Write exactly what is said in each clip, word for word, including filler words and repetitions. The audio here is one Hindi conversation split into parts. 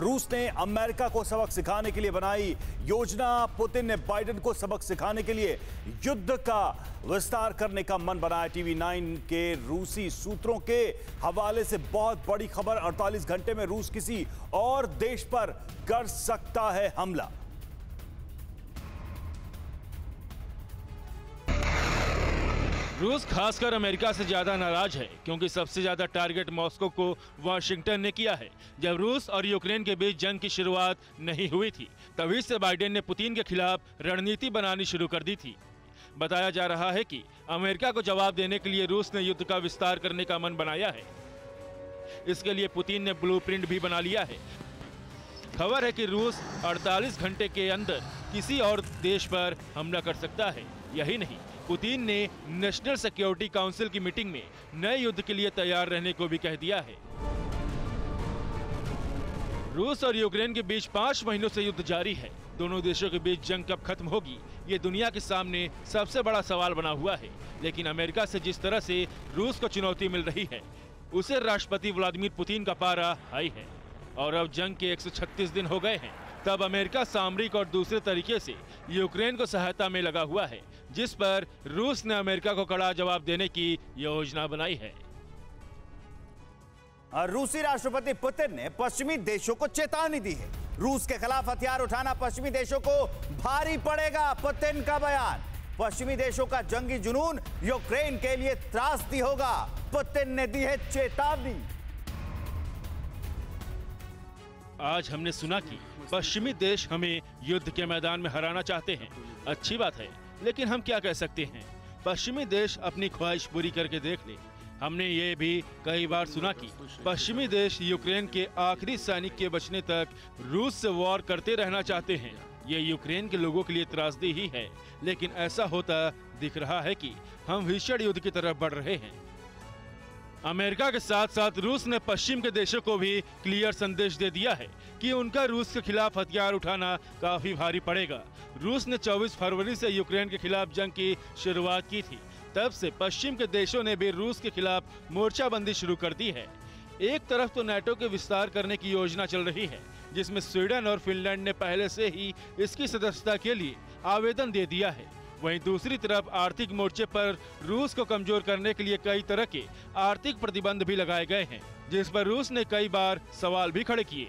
रूस ने अमेरिका को सबक सिखाने के लिए बनाई योजना, पुतिन ने बाइडेन को सबक सिखाने के लिए युद्ध का विस्तार करने का मन बनाया। टीवी नाइन के रूसी सूत्रों के हवाले से बहुत बड़ी खबर, अड़तालीस घंटे में रूस किसी और देश पर कर सकता है हमला। रूस खासकर अमेरिका से ज्यादा नाराज है क्योंकि सबसे ज्यादा टारगेट मॉस्को को वाशिंगटन ने किया है। जब रूस और यूक्रेन के बीच जंग की शुरुआत नहीं हुई थी तभी से बाइडेन ने पुतिन के खिलाफ रणनीति बनानी शुरू कर दी थी। बताया जा रहा है कि अमेरिका को जवाब देने के लिए रूस ने युद्ध का विस्तार करने का मन बनाया है। इसके लिए पुतिन ने ब्लूप्रिंट भी बना लिया है। खबर है कि रूस अड़तालीस घंटे के अंदर किसी और देश पर हमला कर सकता है। यही नहीं, पुतिन ने नेशनल सिक्योरिटी काउंसिल की मीटिंग में नए युद्ध के लिए तैयार रहने को भी कह दिया है। रूस और यूक्रेन के बीच पाँच महीनों से युद्ध जारी है। दोनों देशों के बीच जंग कब खत्म होगी, ये दुनिया के सामने सबसे बड़ा सवाल बना हुआ है। लेकिन अमेरिका से जिस तरह से रूस को चुनौती मिल रही है, उसे राष्ट्रपति व्लादिमीर पुतिन का पारा हाई है। और अब जंग के एक सौ छत्तीस दिन हो गए हैं, तब अमेरिका सामरिक और दूसरे तरीके से यूक्रेन को सहायता में लगा हुआ है, जिस पर रूस ने अमेरिका को कड़ा जवाब देने की योजना बनाई है। रूसी राष्ट्रपति पुतिन ने पश्चिमी देशों को चेतावनी दी है। रूस के खिलाफ हथियार उठाना पश्चिमी देशों को भारी पड़ेगा। पुतिन का बयान, पश्चिमी देशों का जंगी जुनून यूक्रेन के लिए त्रासदी होगा। पुतिन ने दी है चेतावनी। आज हमने सुना कि पश्चिमी देश हमें युद्ध के मैदान में हराना चाहते हैं। अच्छी बात है, लेकिन हम क्या कह सकते हैं? पश्चिमी देश अपनी ख्वाहिश पूरी करके देख ले। हमने ये भी कई बार सुना कि पश्चिमी देश यूक्रेन के आखिरी सैनिक के बचने तक रूस से वॉर करते रहना चाहते हैं। ये यूक्रेन के लोगों के लिए त्रासदी ही है, लेकिन ऐसा होता दिख रहा है कि हम भीषण युद्ध की तरफ बढ़ रहे हैं। अमेरिका के साथ साथ रूस ने पश्चिम के देशों को भी क्लियर संदेश दे दिया है कि उनका रूस के खिलाफ हथियार उठाना काफी भारी पड़ेगा। रूस ने चौबीस फरवरी से यूक्रेन के खिलाफ जंग की शुरुआत की थी। तब से पश्चिम के देशों ने भी रूस के खिलाफ मोर्चाबंदी शुरू कर दी है। एक तरफ तो नाटो के विस्तार करने की योजना चल रही है, जिसमें स्वीडन और फिनलैंड ने पहले से ही इसकी सदस्यता के लिए आवेदन दे दिया है। वहीं दूसरी तरफ आर्थिक मोर्चे पर रूस को कमजोर करने के लिए कई तरह के आर्थिक प्रतिबंध भी लगाए गए हैं, जिस पर रूस ने कई बार सवाल भी खड़े किए।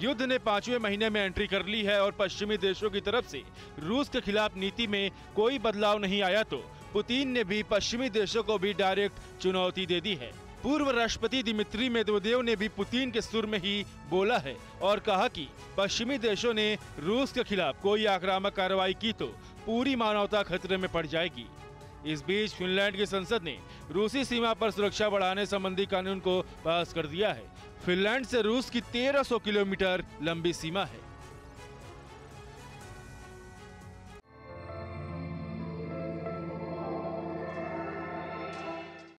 युद्ध ने पांचवें महीने में एंट्री कर ली है और पश्चिमी देशों की तरफ से रूस के खिलाफ नीति में कोई बदलाव नहीं आया तो पुतिन ने भी पश्चिमी देशों को भी डायरेक्ट चुनौती दे दी है। पूर्व राष्ट्रपति दिमित्री मेदवेदेव ने भी पुतिन के सुर में ही बोला है और कहा कि पश्चिमी देशों ने रूस के खिलाफ कोई आक्रामक कार्रवाई की तो पूरी मानवता खतरे में पड़ जाएगी। इस बीच फिनलैंड की संसद ने रूसी सीमा पर सुरक्षा बढ़ाने संबंधी कानून को पास कर दिया है। फिनलैंड से रूस की तेरह सौ किलोमीटर लंबी सीमा है।